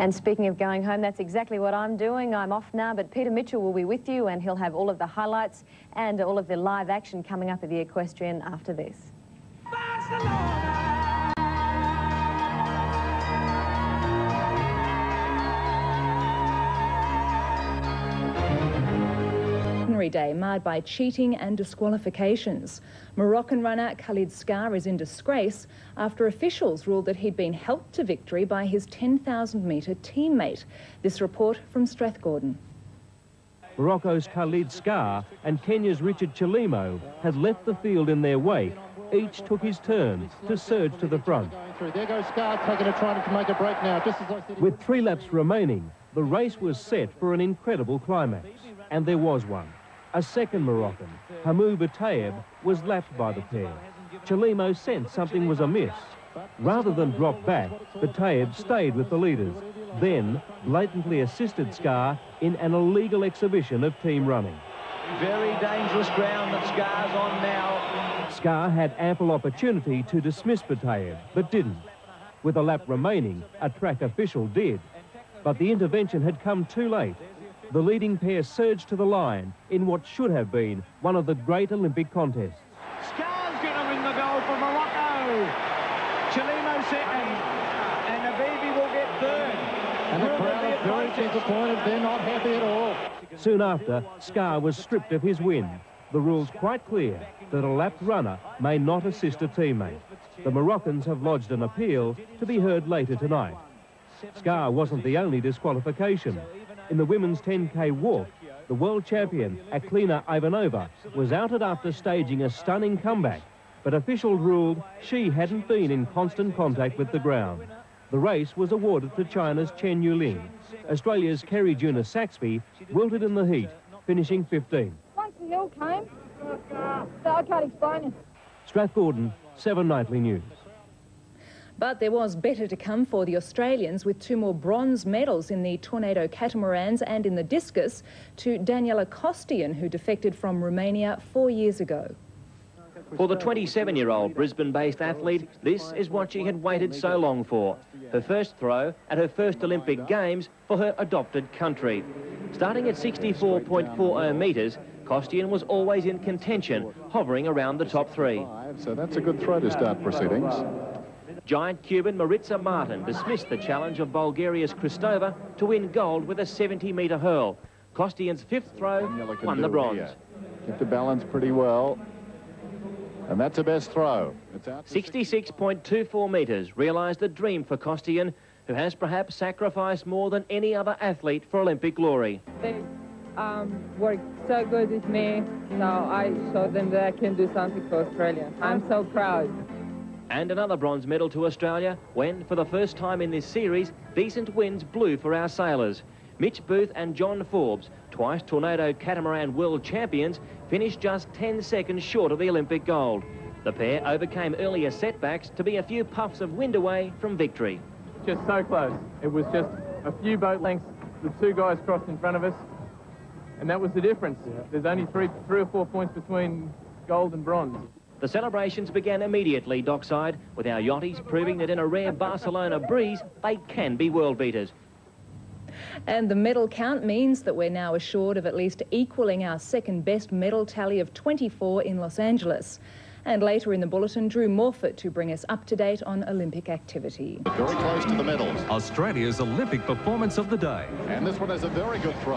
And speaking of going home, that's exactly what I'm doing. I'm off now, but Peter Mitchell will be with you and he'll have all of the highlights and all of the live action coming up at the Equestrian after this. Barcelona! Day marred by cheating and disqualifications. Moroccan runner Khalid Skah is in disgrace after officials ruled that he'd been helped to victory by his 10,000-metre teammate. This report from Strathgordon. Morocco's Khalid Skah and Kenya's Richard Chelimo had left the field in their wake. Each took his turn to surge to the front. There goes Skah taking a try to make a break now. With 3 laps remaining, the race was set for an incredible climax, and there was one. A second Moroccan, Hamou Boutayeb, was lapped by the pair. Chelimo sensed something was amiss. Rather than drop back, Boutayeb stayed with the leaders, then blatantly assisted Skah in an illegal exhibition of team running. Very dangerous ground that Scar's on now. Skah had ample opportunity to dismiss Boutayeb, but didn't. With a lap remaining, a track official did. But the intervention had come too late. The leading pair surged to the line in what should have been one of the great Olympic contests. Skah's going to win the goal for Morocco. Chelimo second, and Nabibi will get third. And the crowd are very disappointed. They're not happy at all. Soon after, Skah was stripped of his win. The rule's quite clear that a lapped runner may not assist a teammate. The Moroccans have lodged an appeal to be heard later tonight. Skah wasn't the only disqualification. In the women's 10K walk, the world champion, Ekaterina Ivanova, was outed after staging a stunning comeback, but officials ruled she hadn't been in constant contact with the ground. The race was awarded to China's Chen Yueling. Australia's Kerry Junis Saxby wilted in the heat, finishing 15th. Once the hill came, so I can't explain it. Strathgordon, 7 Nightly News. But there was better to come for the Australians, with 2 more bronze medals in the Tornado Catamarans and in the discus to Daniela Costian, who defected from Romania 4 years ago. For the 27-year-old Brisbane-based athlete, this is what she had waited so long for. Her first throw at her first Olympic Games for her adopted country. Starting at 64.40 metres, Costian was always in contention, hovering around the top 3. So that's a good throw to start proceedings. Giant Cuban Maritza Martín dismissed the challenge of Bulgaria's Christova to win gold with a 70-metre hurl. Costian's 5th throw won the bronze. Get the balance pretty well. And that's the best throw. 66.24 metres realised the dream for Costian, who has perhaps sacrificed more than any other athlete for Olympic glory. They worked so good with me, so I showed them that I can do something for Australia. I'm so proud. And another bronze medal to Australia when, for the first time in this series, decent winds blew for our sailors. Mitch Booth and John Forbes, twice Tornado Catamaran world champions, finished just 10 seconds short of the Olympic gold. The pair overcame earlier setbacks to be a few puffs of wind away from victory. Just so close. It was just a few boat lengths. The 2 guys crossed in front of us, and that was the difference. Yeah. There's only three or four points between gold and bronze. The celebrations began immediately dockside, with our yachties proving that in a rare Barcelona breeze, they can be world beaters. And the medal count means that we're now assured of at least equalling our second best medal tally of 24 in Los Angeles. And later in the bulletin, Drew Morfitt to bring us up to date on Olympic activity. Very close to the medals. Australia's Olympic performance of the day. And this one is a very good throw.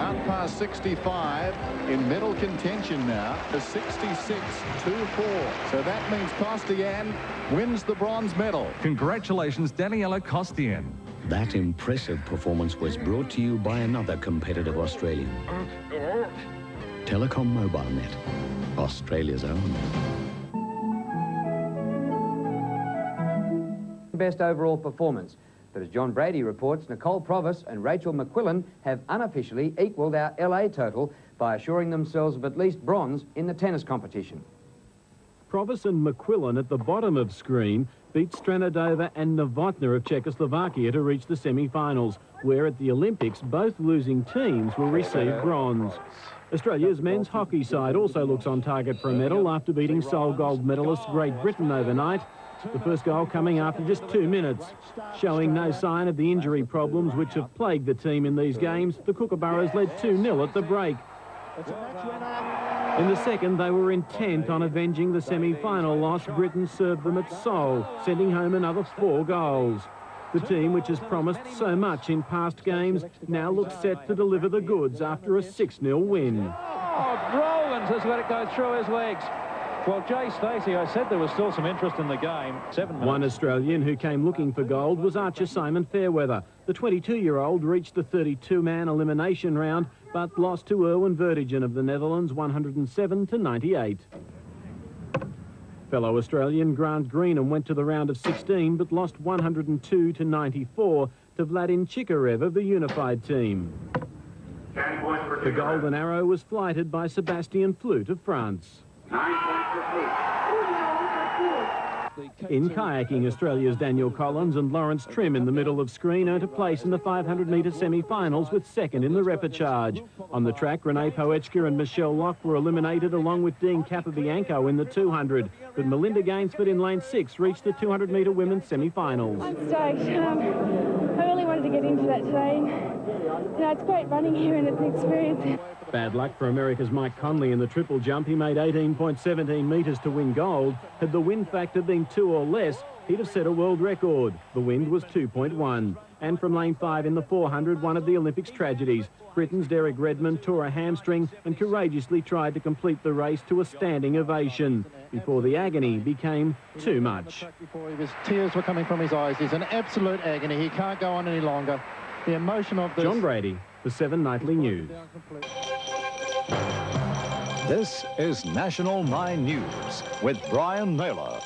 Out past 65, in medal contention now, for 66.24. So that means Costian wins the bronze medal. Congratulations, Daniela Costian. That impressive performance was brought to you by another competitive Australian. Telecom Mobile Net, Australia's own. Best overall performance. But as John Brady reports, Nicole Provis and Rachel McQuillan have unofficially equalled our LA total by assuring themselves of at least bronze in the tennis competition. Provis and McQuillan at the bottom of screen beat Strnadova and Novotna of Czechoslovakia to reach the semi-finals, where at the Olympics both losing teams will receive bronze. Australia's men's hockey side also looks on target for a medal after beating sole gold medalist Great Britain overnight. The first goal coming after just 2 minutes. Showing no sign of the injury problems which have plagued the team in these games, the Kookaburras led 2-0 at the break. In the second, they were intent on avenging the semi-final loss. Britain served them at Seoul, sending home another 4 goals. The team, which has promised so much in past games, now looks set to deliver the goods after a 6-0 win. Oh, Rowlands has let it go through his legs. Well, Jay Stacey, I said there was still some interest in the game. 7 minutes. One Australian who came looking for gold was archer Simon Fairweather. The 22-year-old reached the 32-man elimination round, but lost to Erwin Vertigen of the Netherlands, 107-98. Fellow Australian Grant Greenham went to the round of 16, but lost 102-94 to Vladin Chikarev of the unified team. The golden arrow was flighted by Sebastian Flute of France. In kayaking, Australia's Daniel Collins and Laurence Trim in the middle of screen earned a place in the 500-metre semi-finals with second in the repechage. On the track, Renee Poetschka and Michelle Locke were eliminated along with Dean Capobianco in the 200, but Melinda Gainsford in lane 6 reached the 200-metre women's semi-finals. I'm stoked. I really wanted to get into that today. You know, it's great running here and it's an experience. Bad luck for America's Mike Conley in the triple jump. He made 18.17 metres to win gold. Had the win factor been 2 or less, he'd have set a world record. The wind was 2.1. And from lane 5 in the 400, one of the Olympics' tragedies. Britain's Derek Redmond tore a hamstring and courageously tried to complete the race to a standing ovation before the agony became too much. His tears were coming from his eyes. He's an absolute agony. He can't go on any longer. The emotion of this... John Brady, the 7 Nightly News. This is National 9 News with Brian Mayler.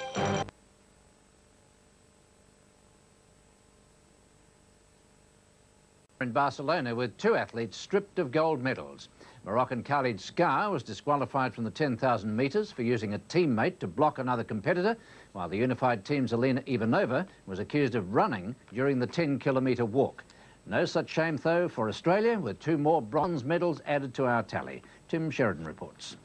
In Barcelona with 2 athletes stripped of gold medals. Moroccan Khalid Skah was disqualified from the 10,000 metres for using a teammate to block another competitor, while the unified team's Ekaterina Ivanova was accused of running during the 10-kilometre walk. No such shame, though, for Australia, with 2 more bronze medals added to our tally. Tim Sheridan reports.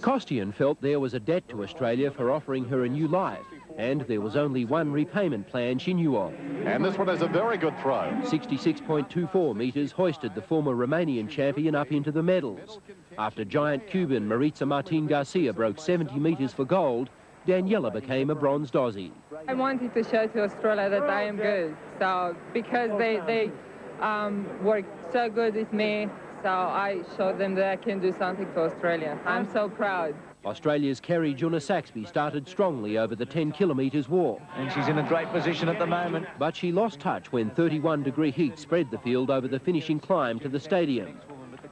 Costian felt there was a debt to Australia for offering her a new life, and there was only one repayment plan she knew of. And this one is a very good throw. 66.24 metres hoisted the former Romanian champion up into the medals. After giant Cuban Maritza Martín Garcia broke 70 metres for gold, Daniela became a bronze Aussie. I wanted to show to Australia that I am good, so because they worked so good with me, so I showed them that I can do something for Australia. I'm so proud. Australia's Kerry Junis Saxby started strongly over the 10 kilometres walk. And she's in a great position at the moment. But she lost touch when 31-degree heat spread the field over the finishing climb to the stadium.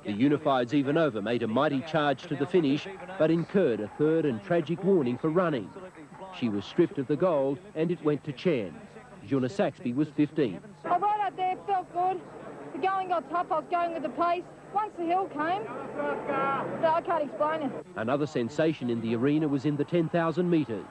The unifieds Ivanova made a mighty charge to the finish, but incurred a third and tragic warning for running. She was stripped of the gold, and it went to Chen. Junis Saxby was 15. I rode out there, felt good. The going got tough, I was going with the pace. Once the hill came, I can't explain it. Another sensation in the arena was in the 10,000 metres.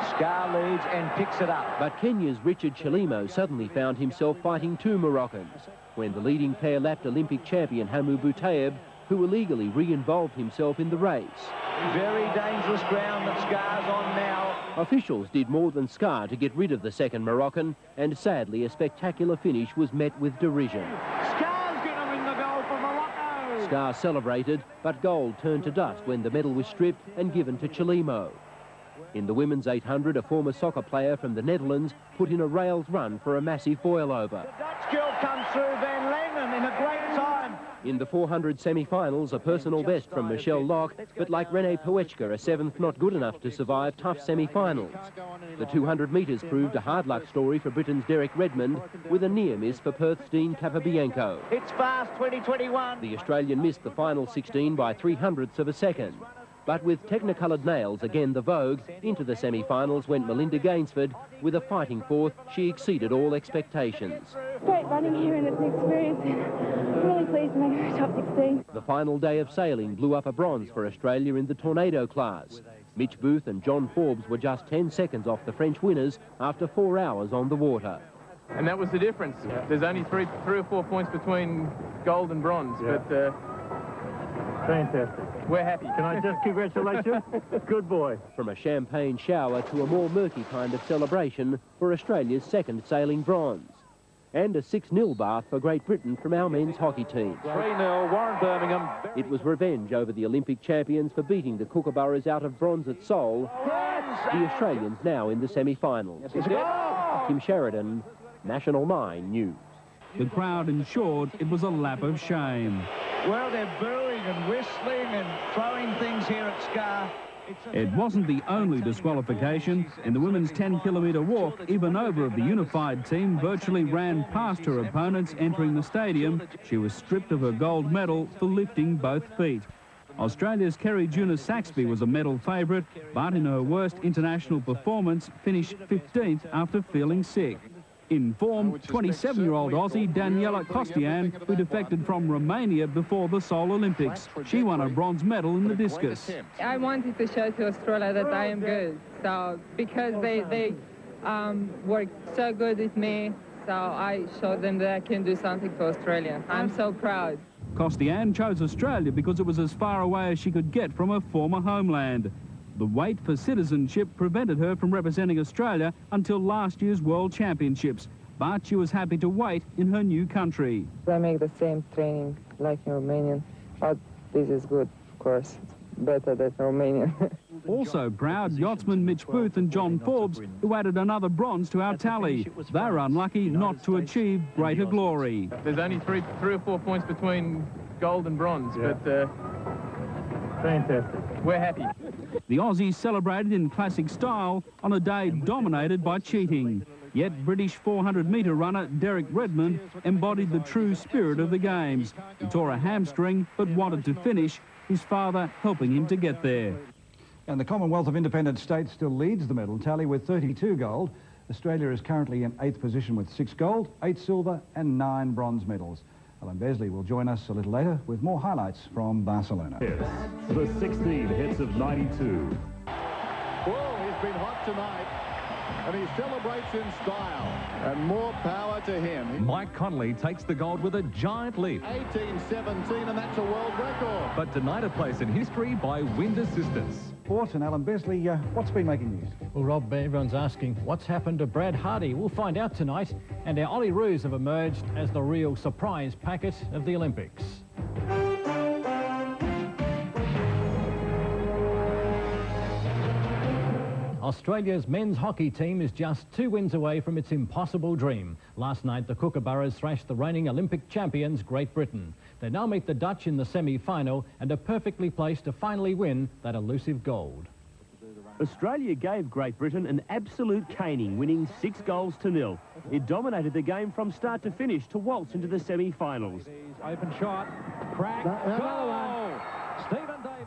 Skah leads and picks it up. But Kenya's Richard Chelimo suddenly found himself fighting 2 Moroccans when the leading pair lapped Olympic champion Hamou Boutayeb, who illegally re-involved himself in the race. Very dangerous ground that Skah's on now. Officials did more than Skah to get rid of the second Moroccan, and sadly a spectacular finish was met with derision. Skah's going to win the goal for Morocco! Skah celebrated, but gold turned to dust when the medal was stripped and given to Chelimo. In the women's 800, a former soccer player from the Netherlands put in a rails run for a massive boil-over. The Dutch girl comes through Van Langen in a great time. In the 400 semi-finals, a personal best from Michelle Locke, but like Renee Poetschka, a 7th not good enough to survive tough semi-finals. The 200 metres proved a hard luck story for Britain's Derek Redmond, with a near miss for Perth's Dean Capobianco. It's fast, 20-21. The Australian missed the final 16 by 0.03 of a second. But with technicoloured nails, again the vogue, into the semi-finals went Melinda Gainsford. With a fighting fourth, she exceeded all expectations. Great running here and it's an experience. I'm really pleased to make our top 16. The final day of sailing blew up a bronze for Australia in the tornado class. Mitch Booth and John Forbes were just 10 seconds off the French winners after 4 hours on the water. And that was the difference. There's only three or 4 points between gold and bronze, but Fantastic. We're happy. Can I just congratulate you? Good boy. From a champagne shower to a more murky kind of celebration for Australia's second sailing bronze. And a 6-0 bath for Great Britain from our men's hockey team. 3-0, Warren Birmingham. It was revenge over the Olympic champions for beating the Kookaburras out of bronze at Seoul. The Australians now in the semi-finals. Kim Sheridan, National 9 News. The crowd ensured it was a lap of shame. Well, they're booing and whistling and throwing things here at Skah. It wasn't the only disqualification. In the women's 10-kilometre walk, Ivanova of the unified team virtually ran past her opponents entering the stadium. She was stripped of her gold medal for lifting both feet. Australia's Kerry Junis Saxby was a medal favourite, but in her worst international performance, finished 15th after feeling sick. In form, 27-year-old Aussie Daniela Costian, who defected from Romania before the Seoul Olympics. She won a bronze medal in the discus. I wanted to show to Australia that I am good, so because they worked so good with me, so I showed them that I can do something for Australia. I'm so proud. Costian chose Australia because it was as far away as she could get from her former homeland. The wait for citizenship prevented her from representing Australia until last year's World Championships, but she was happy to wait in her new country. I make the same training like in Romanian, but this is good, of course. It's better than Romanian. Also proud, yachtsman Mitch Booth and John Forbes, who added another bronze to our tally. They're unlucky not to achieve greater glory. There's only three or four points between gold and bronze, but... Fantastic. We're happy. The Aussies celebrated in classic style on a day dominated by cheating. Yet British 400-metre runner Derek Redmond embodied the true spirit of the Games. He tore a hamstring but wanted to finish, his father helping him to get there. And the Commonwealth of Independent States still leads the medal tally with 32 gold. Australia is currently in 8th position with 6 gold, 8 silver and 9 bronze medals. Alan Besley will join us a little later with more highlights from Barcelona. Yes, the 16 hits of 92. Well, he's been hot tonight, and he celebrates in style, and more power to him. Mike Conley takes the gold with a giant leap. 18-17, and that's a world record. But denied a place in history by wind assistance. And Alan Besley, what's been making news? Well, Rob, everyone's asking what's happened to Brad Hardy. We'll find out tonight. And our Ollie Roos have emerged as the real surprise packet of the Olympics. Australia's men's hockey team is just 2 wins away from its impossible dream. Last night, the Kookaburras thrashed the reigning Olympic champions, Great Britain. They now meet the Dutch in the semi-final and are perfectly placed to finally win that elusive gold. Australia gave Great Britain an absolute caning, winning 6 goals to nil. It dominated the game from start to finish to waltz into the semi-finals. Open shot, crack, goal!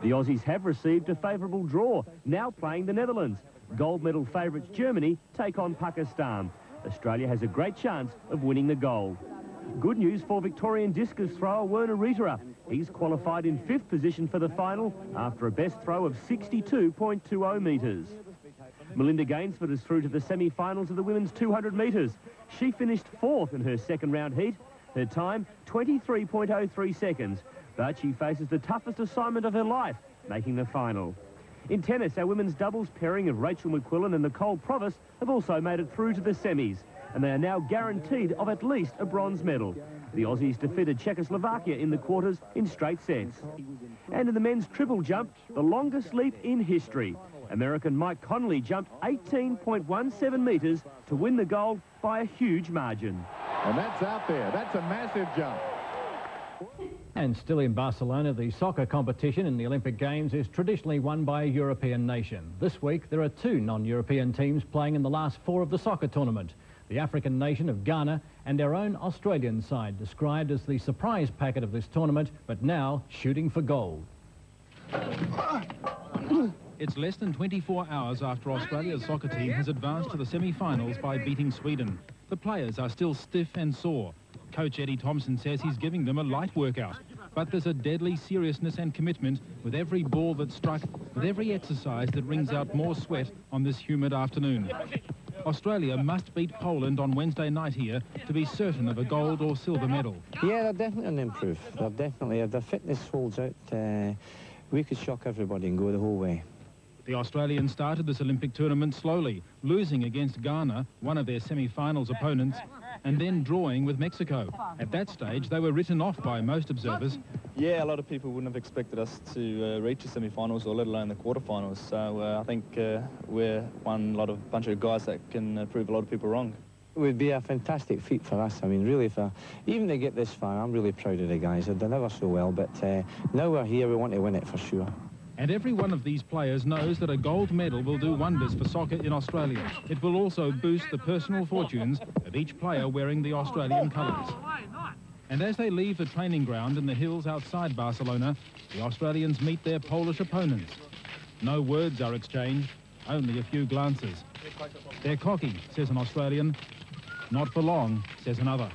The Aussies have received a favourable draw, now playing the Netherlands. Gold medal favourites Germany take on Pakistan. Australia has a great chance of winning the gold. Good news for Victorian discus thrower Werner Ritera. He's qualified in 5th position for the final after a best throw of 62.20 metres. Melinda Gainsford is through to the semi-finals of the women's 200 metres. She finished 4th in her second round heat. Her time, 23.03 seconds. But she faces the toughest assignment of her life, making the final. In tennis, our women's doubles pairing of Rachel McQuillan and Nicole Provis have also made it through to the semis, and they are now guaranteed of at least a bronze medal. The Aussies defeated Czechoslovakia in the quarters in straight sets. And in the men's triple jump, the longest leap in history. American Mike Conley jumped 18.17 metres to win the gold by a huge margin. And that's out there. That's a massive jump. And still in Barcelona, the soccer competition in the Olympic Games is traditionally won by a European nation. This week, there are 2 non-European teams playing in the last 4 of the soccer tournament. The African nation of Ghana and our own Australian side, described as the surprise packet of this tournament, but now shooting for gold. It's less than 24 hours after Australia's soccer team has advanced to the semi-finals by beating Sweden. The players are still stiff and sore. Coach Eddie Thompson says he's giving them a light workout, but there's a deadly seriousness and commitment with every ball that's struck, with every exercise that wrings out more sweat on this humid afternoon. Australia must beat Poland on Wednesday night here to be certain of a gold or silver medal. Yeah, they're definitely on the improve. They're definitely, if their fitness holds out, we could shock everybody and go the whole way. The Australians started this Olympic tournament slowly, losing against Ghana, one of their semi-finals opponents, and then drawing with Mexico. At that stage, they were written off by most observers. Yeah, a lot of people wouldn't have expected us to reach the semi-finals, or let alone the quarterfinals. So I think we're a bunch of guys that can prove a lot of people wrong. It would be a fantastic feat for us. I mean, really, even they get this far, I'm really proud of the guys. They've done ever so well, but now we're here, we want to win it for sure. And every one of these players knows that a gold medal will do wonders for soccer in Australia. It will also boost the personal fortunes of each player wearing the Australian colours. And as they leave the training ground in the hills outside Barcelona, the Australians meet their Polish opponents. No words are exchanged, only a few glances. They're cocky, says an Australian. Not for long, says another.